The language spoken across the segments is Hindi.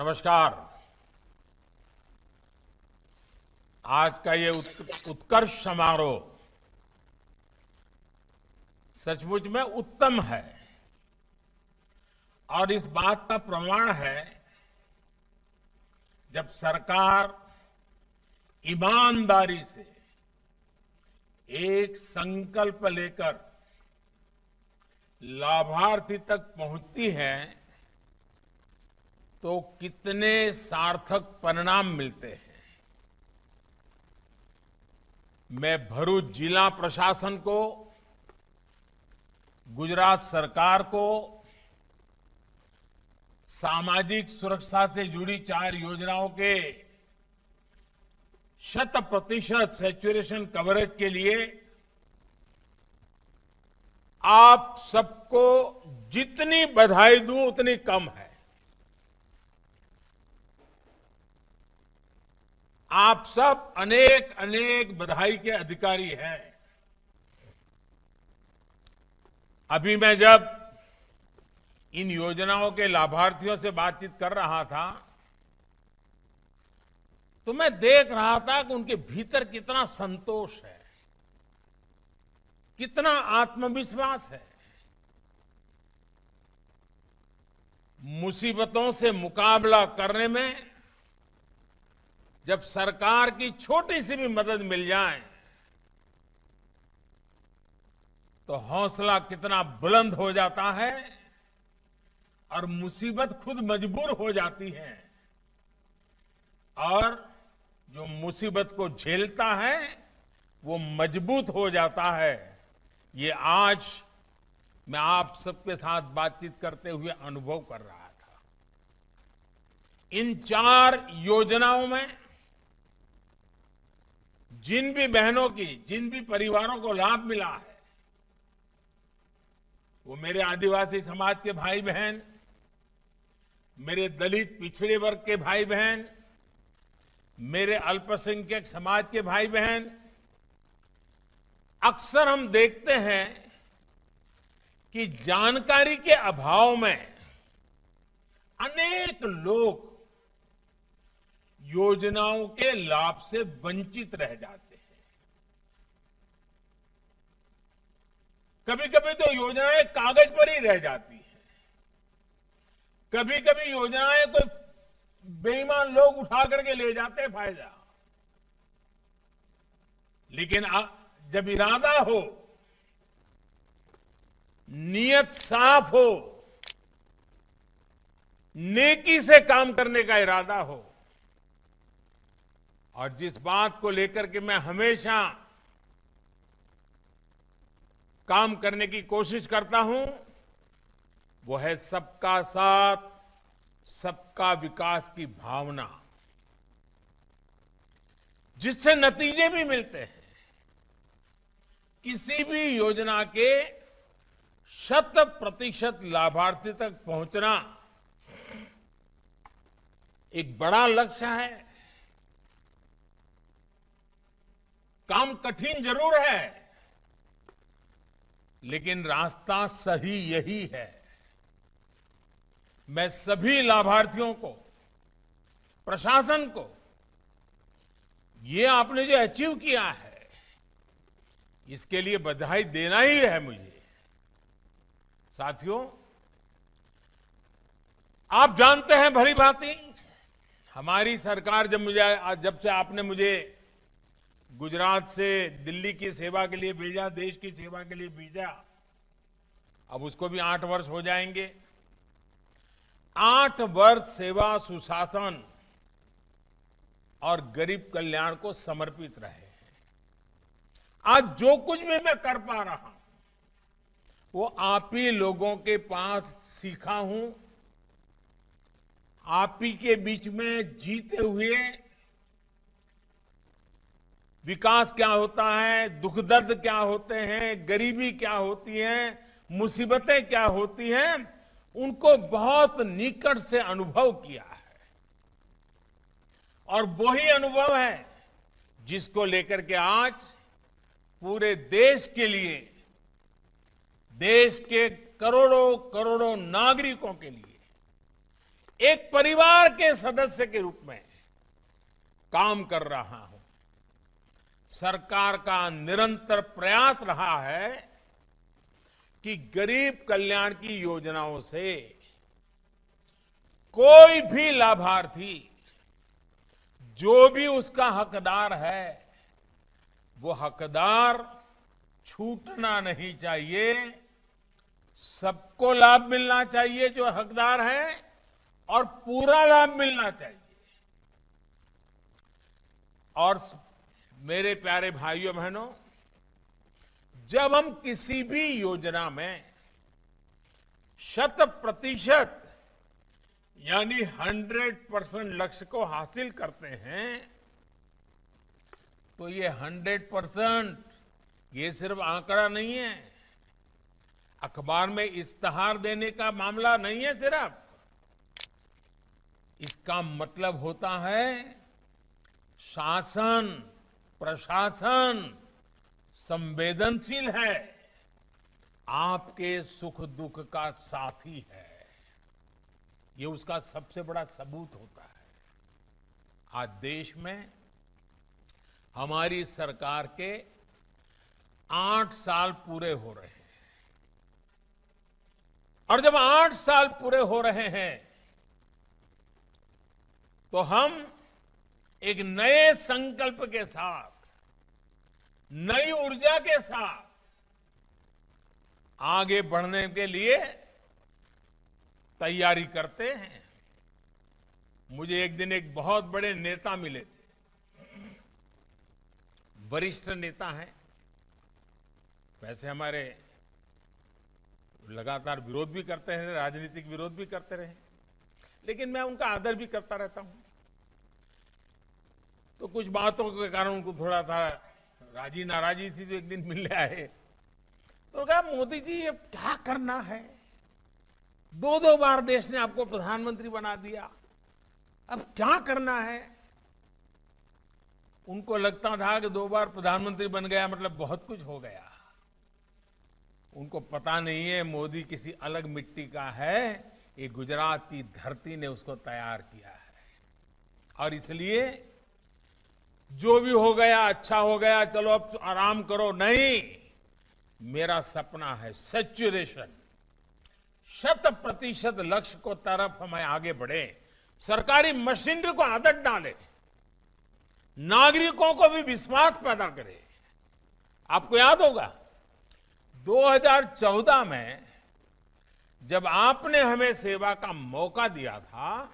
नमस्कार। आज का ये उत्कर्ष समारोह सचमुच में उत्तम है और इस बात का प्रमाण है जब सरकार ईमानदारी से एक संकल्प लेकर लाभार्थी तक पहुंचती है तो कितने सार्थक परिणाम मिलते हैं। मैं भरूच जिला प्रशासन को, गुजरात सरकार को सामाजिक सुरक्षा से जुड़ी 4 योजनाओं के 100% सैचुरेशन कवरेज के लिए आप सबको जितनी बधाई दूं उतनी कम है। आप सब अनेक अनेक बधाई के अधिकारी हैं। अभी मैं जब इन योजनाओं के लाभार्थियों से बातचीत कर रहा था तो मैं देख रहा था कि उनके भीतर कितना संतोष है, कितना आत्मविश्वास है। मुसीबतों से मुकाबला करने में जब सरकार की छोटी सी भी मदद मिल जाए तो हौसला कितना बुलंद हो जाता है और मुसीबत खुद मजबूर हो जाती है और जो मुसीबत को झेलता है वो मजबूत हो जाता है। ये आज मैं आप सबके साथ बातचीत करते हुए अनुभव कर रहा था। इन 4 योजनाओं में जिन भी बहनों की, जिन भी परिवारों को लाभ मिला है वो मेरे आदिवासी समाज के भाई बहन, मेरे दलित पिछड़े वर्ग के भाई बहन, मेरे अल्पसंख्यक समाज के भाई बहन। अक्सर हम देखते हैं कि जानकारी के अभाव में अनेक लोग योजनाओं के लाभ से वंचित रह जाते हैं। कभी कभी तो योजनाएं कागज पर ही रह जाती हैं, कभी कभी योजनाएं कोई बेईमान लोग उठा करके ले जाते हैं फायदा। लेकिन जब इरादा हो, नियत साफ हो, नेकी से काम करने का इरादा हो, और जिस बात को लेकर के मैं हमेशा काम करने की कोशिश करता हूं वो है सबका साथ सबका विकास की भावना, जिससे नतीजे भी मिलते हैं। किसी भी योजना के 100% लाभार्थी तक पहुंचना एक बड़ा लक्ष्य है। काम कठिन जरूर है लेकिन रास्ता सही यही है। मैं सभी लाभार्थियों को, प्रशासन को, ये आपने जो अचीव किया है इसके लिए बधाई देना ही है मुझे। साथियों, आप जानते हैं भली भांति हमारी सरकार जब से आपने मुझे गुजरात से दिल्ली की सेवा के लिए भेजा, देश की सेवा के लिए भेजा, अब उसको भी 8 वर्ष हो जाएंगे। 8 वर्ष सेवा, सुशासन और गरीब कल्याण को समर्पित रहे। आज जो कुछ भी मैं कर पा रहा हूं वो आप ही लोगों के पास सीखा हूं, आप ही के बीच में जीते हुए विकास क्या होता है, दुख दर्द क्या होते हैं, गरीबी क्या होती है, मुसीबतें क्या होती हैं, उनको बहुत निकट से अनुभव किया है। और वही अनुभव है जिसको लेकर के आज पूरे देश के लिए, देश के करोड़ों करोड़ों नागरिकों के लिए एक परिवार के सदस्य के रूप में काम कर रहा हूं। सरकार का निरंतर प्रयास रहा है कि गरीब कल्याण की योजनाओं से कोई भी लाभार्थी, जो भी उसका हकदार है, वो हकदार छूटना नहीं चाहिए, सबको लाभ मिलना चाहिए जो हकदार है, और पूरा लाभ मिलना चाहिए। और मेरे प्यारे भाइयों बहनों, जब हम किसी भी योजना में 100% यानी 100% लक्ष्य को हासिल करते हैं, तो ये 100% ये सिर्फ आंकड़ा नहीं है, अखबार में इश्तहार देने का मामला नहीं है सिर्फ। इसका मतलब होता है शासन, प्रशासन संवेदनशील है, आपके सुख दुख का साथी है। ये उसका सबसे बड़ा सबूत होता है। आज देश में हमारी सरकार के 8 साल पूरे हो रहे हैं, और जब 8 साल पूरे हो रहे हैं तो हम एक नए संकल्प के साथ, नई ऊर्जा के साथ आगे बढ़ने के लिए तैयारी करते हैं। मुझे एक दिन एक बहुत बड़े नेता मिले थे, वरिष्ठ नेता हैं, वैसे हमारे लगातार विरोध भी करते हैं, राजनीतिक विरोध भी करते रहे, लेकिन मैं उनका आदर भी करता रहता हूं। तो कुछ बातों के कारण उनको थोड़ा सा राजी नाराजी थी, तो एक दिन मिलने आए तो कहा, मोदी जी ये क्या करना है, 2-2 बार देश ने आपको प्रधानमंत्री बना दिया, अब क्या करना है। उनको लगता था कि 2 बार प्रधानमंत्री बन गया मतलब बहुत कुछ हो गया। उनको पता नहीं है मोदी किसी अलग मिट्टी का है, ये गुजरात की धरती ने उसको तैयार किया है, और इसलिए जो भी हो गया अच्छा हो गया, चलो अब आराम करो। नहीं, मेरा सपना है सैचुरेशन, 100% लक्ष्य को तरफ हमें आगे बढ़े, सरकारी मशीनरी को आदत डाले, नागरिकों को भी विश्वास पैदा करे। आपको याद होगा 2014 में जब आपने हमें सेवा का मौका दिया था,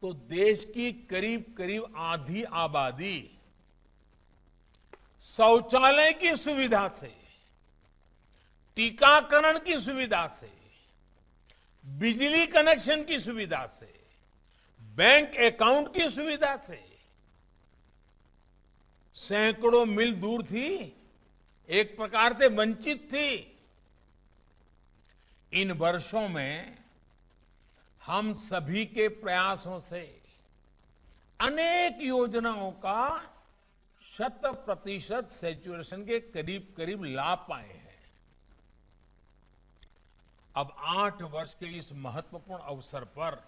तो देश की करीब करीब आधी आबादी शौचालय की सुविधा से, टीकाकरण की सुविधा से, बिजली कनेक्शन की सुविधा से, बैंक अकाउंट की सुविधा से, सैकड़ों मील दूर थी, एक प्रकार से वंचित थी। इन वर्षों में हम सभी के प्रयासों से अनेक योजनाओं का 100% सैचुरेशन के करीब करीब लाभ पाए हैं। अब 8 वर्ष के इस महत्वपूर्ण अवसर पर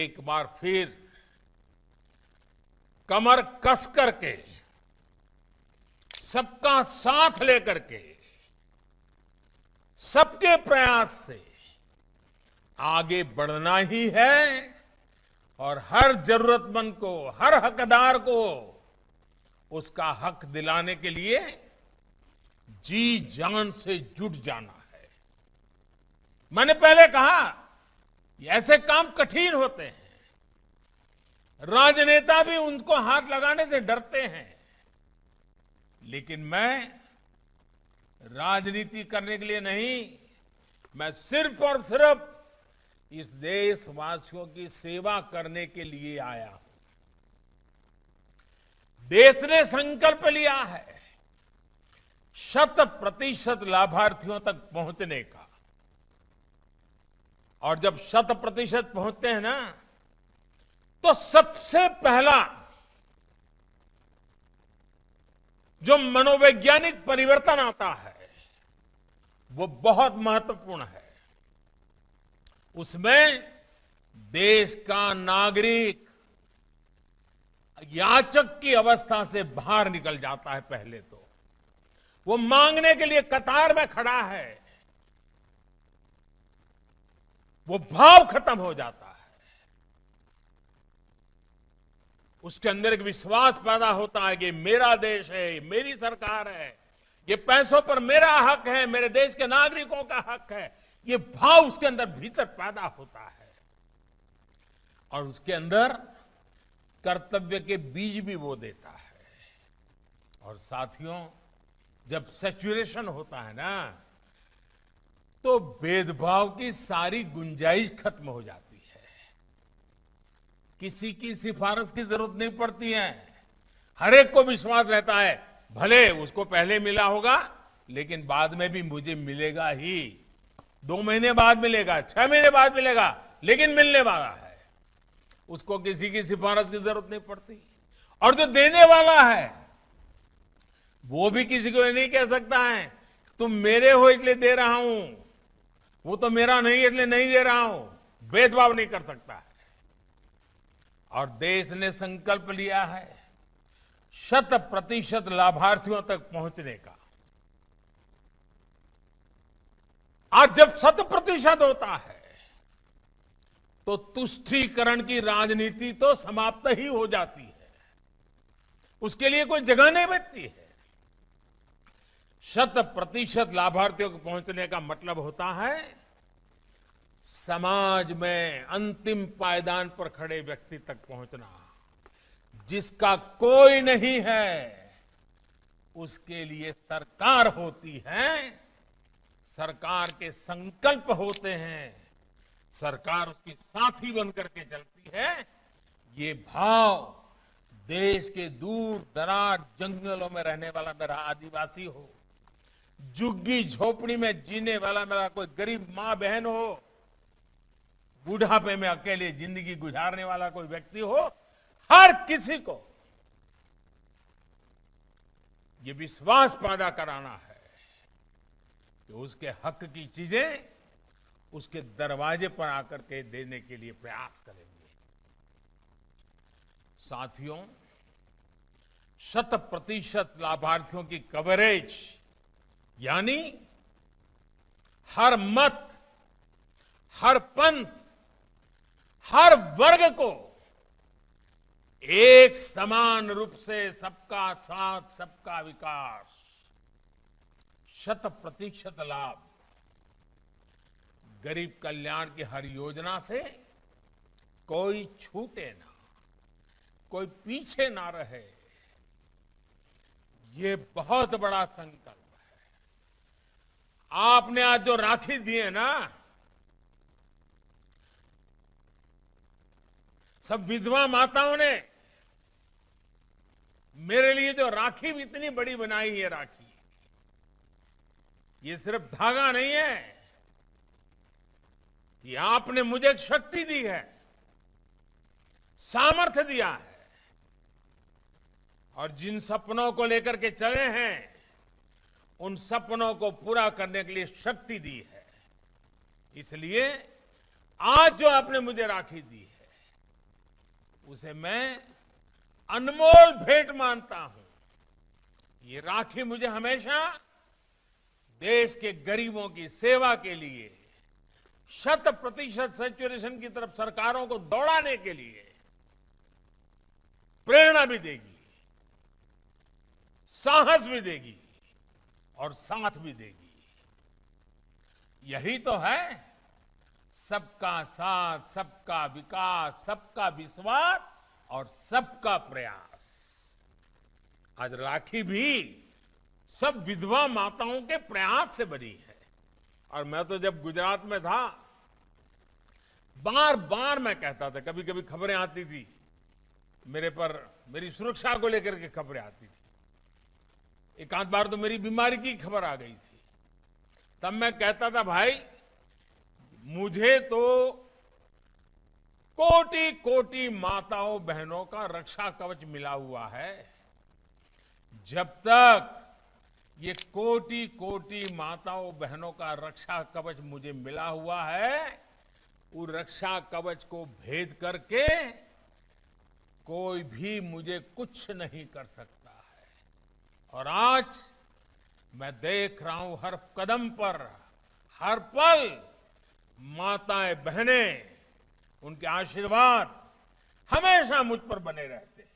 एक बार फिर कमर कस करके, सबका साथ लेकर के, सबके प्रयास से आगे बढ़ना ही है, और हर जरूरतमंद को, हर हकदार को उसका हक दिलाने के लिए जी जान से जुट जाना है। मैंने पहले कहा ये ऐसे काम कठिन होते हैं, राजनेता भी उनको हाथ लगाने से डरते हैं, लेकिन मैं राजनीति करने के लिए नहीं, मैं सिर्फ और सिर्फ इस देशवासियों की सेवा करने के लिए आया हूं। देश ने संकल्प लिया है 100% लाभार्थियों तक पहुंचने का, और जब 100% पहुंचते हैं ना, तो सबसे पहला जो मनोवैज्ञानिक परिवर्तन आता है वो बहुत महत्वपूर्ण है। उसमें देश का नागरिक याचक की अवस्था से बाहर निकल जाता है। पहले तो वो मांगने के लिए कतार में खड़ा है, वो भाव खत्म हो जाता है, उसके अंदर एक विश्वास पैदा होता है कि मेरा देश है, मेरी सरकार है, ये पैसों पर मेरा हक है, मेरे देश के नागरिकों का हक है, ये भाव उसके अंदर भीतर पैदा होता है। और उसके अंदर कर्तव्य के बीज भी वो देता है। और साथियों, जब सैचुरेशन होता है ना, तो भेदभाव की सारी गुंजाइश खत्म हो जाती है। किसी की सिफारिश की जरूरत नहीं पड़ती है, हर एक को विश्वास रहता है भले उसको पहले मिला होगा लेकिन बाद में भी मुझे मिलेगा ही, 2 महीने बाद मिलेगा, 6 महीने बाद मिलेगा, लेकिन मिलने वाला है। उसको किसी की सिफारिश की जरूरत नहीं पड़ती। और जो देने वाला है वो भी किसी को नहीं कह सकता है तुम मेरे हो इसलिए दे रहा हूं, वो तो मेरा नहीं है इसलिए नहीं दे रहा हूं, भेदभाव नहीं कर सकता है। और देश ने संकल्प लिया है 100% लाभार्थियों तक पहुंचने का। आज जब 100% होता है तो तुष्टीकरण की राजनीति तो समाप्त ही हो जाती है, उसके लिए कोई जगह नहीं बचती है। 100% लाभार्थियों को पहुंचने का मतलब होता है समाज में अंतिम पायदान पर खड़े व्यक्ति तक पहुंचना, जिसका कोई नहीं है उसके लिए सरकार होती है, सरकार के संकल्प होते हैं, सरकार उसकी साथी बनकर के चलती है। ये भाव देश के दूर दराज जंगलों में रहने वाला मेरा आदिवासी हो, झुग्गी झोपड़ी में जीने वाला मेरा कोई गरीब मां बहन हो, बुढ़ापे में अकेले जिंदगी गुजारने वाला कोई व्यक्ति हो, हर किसी को ये विश्वास पैदा कराना है कि उसके हक की चीजें उसके दरवाजे पर आकर के देने के लिए प्रयास करेंगे। साथियों, 100% लाभार्थियों की कवरेज यानी हर मत, हर पंथ, हर वर्ग को एक समान रूप से सबका साथ सबका विकास, 100% लाभ, गरीब कल्याण की हर योजना से कोई छूटे ना, कोई पीछे ना रहे, ये बहुत बड़ा संकल्प है। आपने आज जो राखी दी है ना, सब विधवा माताओं ने मेरे लिए जो राखी भी इतनी बड़ी बनाई है, राखी ये सिर्फ धागा नहीं है कि आपने मुझे एक शक्ति दी है, सामर्थ्य दिया है, और जिन सपनों को लेकर के चले हैं उन सपनों को पूरा करने के लिए शक्ति दी है। इसलिए आज जो आपने मुझे राखी दी है उसे मैं अनमोल भेंट मानता हूं। ये राखी मुझे हमेशा देश के गरीबों की सेवा के लिए, 100% सैचुरेशन की तरफ सरकारों को दौड़ाने के लिए प्रेरणा भी देगी, साहस भी देगी और साथ भी देगी। यही तो है सबका साथ, सबका विकास, सबका विश्वास और सबका प्रयास। आज राखी भी सब विधवा माताओं के प्रयास से बनी है। और मैं तो जब गुजरात में था बार बार मैं कहता था, कभी कभी खबरें आती थी मेरे पर, मेरी सुरक्षा को लेकर के खबरें आती थी, एक आध बार तो मेरी बीमारी की खबर आ गई थी, तब मैं कहता था भाई मुझे तो कोटि कोटि माताओं बहनों का रक्षा कवच मिला हुआ है, जब तक ये कोटि कोटि माताओं बहनों का रक्षा कवच मुझे मिला हुआ है वो रक्षा कवच को भेद करके कोई भी मुझे कुछ नहीं कर सकता है। और आज मैं देख रहा हूं हर कदम पर, हर पल माताएं बहनें, उनके आशीर्वाद हमेशा मुझ पर बने रहते हैं।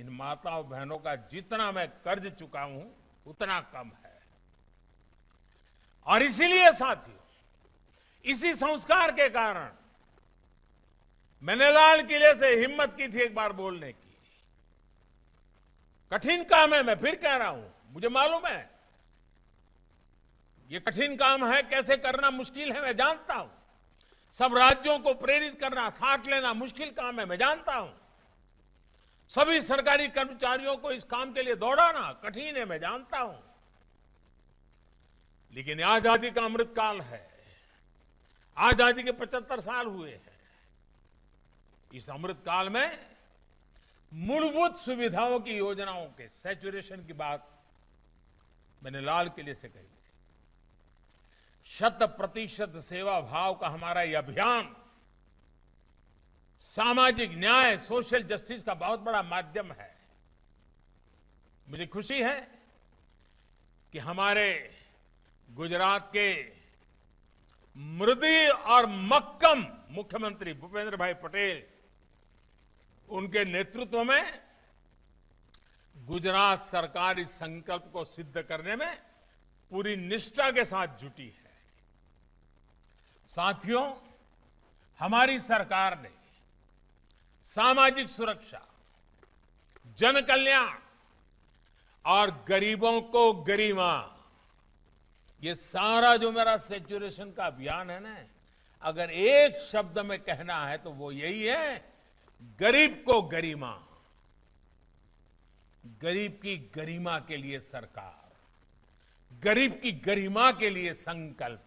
इन माताओं बहनों का जितना मैं कर्ज चुका हूं उतना कम है। और इसीलिए साथियों, इसी संस्कार के कारण मैंने लाल किले से हिम्मत की थी एक बार बोलने की। कठिन काम है, मैं फिर कह रहा हूं, मुझे मालूम है ये कठिन काम है, कैसे करना मुश्किल है मैं जानता हूं। सब राज्यों को प्रेरित करना, साथ लेना मुश्किल काम है मैं जानता हूं। सभी सरकारी कर्मचारियों को इस काम के लिए दौड़ाना कठिन है मैं जानता हूं। लेकिन आजादी का अमृतकाल है, आजादी के 75 साल हुए हैं। इस अमृतकाल में मूलभूत सुविधाओं की योजनाओं के सैचुरेशन की बात मैंने लाल किले से कही थी। 100% सेवा भाव का हमारा यह अभियान सामाजिक न्याय, सोशल जस्टिस का बहुत बड़ा माध्यम है। मुझे खुशी है कि हमारे गुजरात के मृदी और मक्कम मुख्यमंत्री भूपेंद्र भाई पटेल, उनके नेतृत्व में गुजरात सरकार इस संकल्प को सिद्ध करने में पूरी निष्ठा के साथ जुटी है। साथियों, हमारी सरकार ने सामाजिक सुरक्षा, जन कल्याण और गरीबों को गरिमा, ये सारा जो मेरा सैचुरेशन का अभियान है ना, अगर एक शब्द में कहना है तो वो यही है, गरीब को गरिमा। गरीब की गरिमा के लिए सरकार, गरीब की गरिमा के लिए संकल्प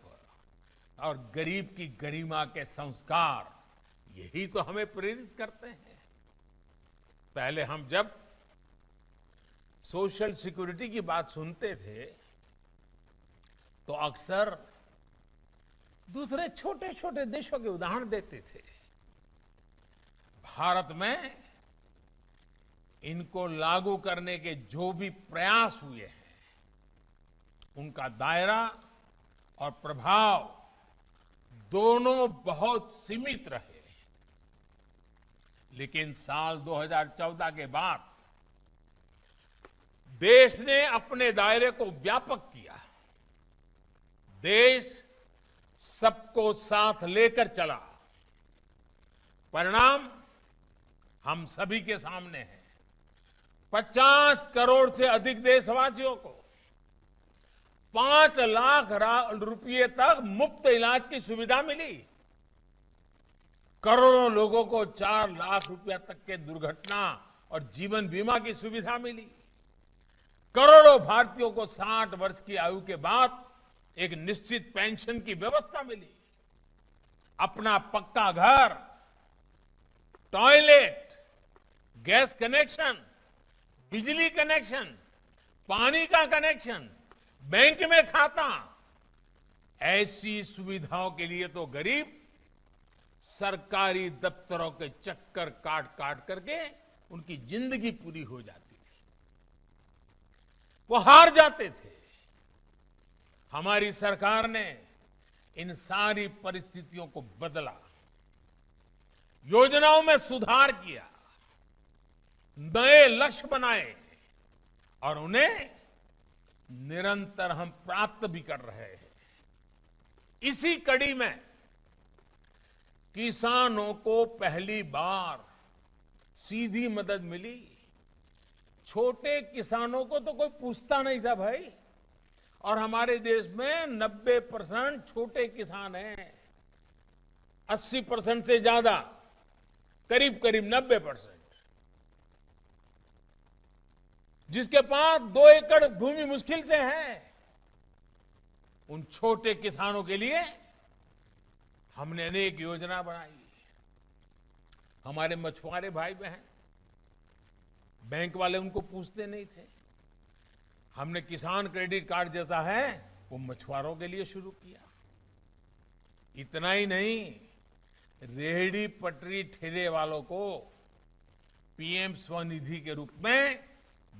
और गरीब की गरिमा के संस्कार, यही तो हमें प्रेरित करते हैं। पहले हम जब सोशल सिक्योरिटी की बात सुनते थे तो अक्सर दूसरे छोटे छोटे देशों के उदाहरण देते थे। भारत में इनको लागू करने के जो भी प्रयास हुए हैं, उनका दायरा और प्रभाव दोनों बहुत सीमित रहे। लेकिन साल 2014 के बाद देश ने अपने दायरे को व्यापक किया। देश सबको साथ लेकर चला। परिणाम हम सभी के सामने है। 50 करोड़ से अधिक देशवासियों को 5 लाख रुपए तक मुफ्त इलाज की सुविधा मिली। करोड़ों लोगों को 4 लाख रुपया तक के दुर्घटना और जीवन बीमा की सुविधा मिली। करोड़ों भारतीयों को 60 वर्ष की आयु के बाद एक निश्चित पेंशन की व्यवस्था मिली। अपना पक्का घर, टॉयलेट, गैस कनेक्शन, बिजली कनेक्शन, पानी का कनेक्शन, बैंक में खाता, ऐसी सुविधाओं के लिए तो गरीब सरकारी दफ्तरों के चक्कर काट काट करके उनकी जिंदगी पूरी हो जाती थी, वो हार जाते थे। हमारी सरकार ने इन सारी परिस्थितियों को बदला, योजनाओं में सुधार किया, नए लक्ष्य बनाए और उन्हें निरंतर हम प्राप्त भी कर रहे हैं। इसी कड़ी में किसानों को पहली बार सीधी मदद मिली। छोटे किसानों को तो कोई पूछता नहीं था भाई, और हमारे देश में 90% छोटे किसान हैं, 80% से ज्यादा, करीब करीब 90%, जिसके पास 2 एकड़ भूमि मुश्किल से है। उन छोटे किसानों के लिए हमने अनेक योजना बनाई। हमारे मछुआरे भाई बहन, बैंक वाले उनको पूछते नहीं थे, हमने किसान क्रेडिट कार्ड जैसा है वो मछुआरों के लिए शुरू किया। इतना ही नहीं, रेहड़ी पटरी ठेले वालों को पीएम स्वनिधि के रूप में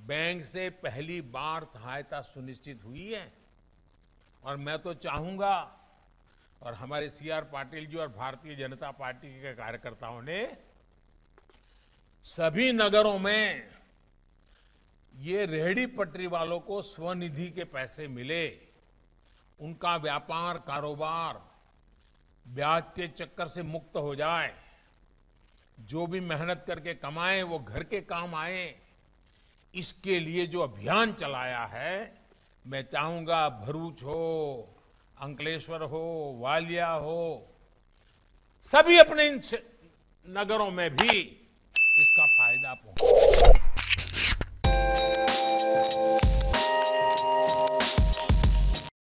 बैंक से पहली बार सहायता सुनिश्चित हुई है। और मैं तो चाहूंगा, और हमारे सीआर पाटिल जी और भारतीय जनता पार्टी के कार्यकर्ताओं ने सभी नगरों में ये रेहड़ी पटरी वालों को स्वनिधि के पैसे मिले, उनका व्यापार कारोबार ब्याज के चक्कर से मुक्त हो जाए, जो भी मेहनत करके कमाए वो घर के काम आए। इसके लिए जो अभियान चलाया है, मैं चाहूंगा भरूच हो, अंकलेश्वर हो, वालिया हो, सभी अपने इन नगरों में भी इसका फायदा पहुंचे।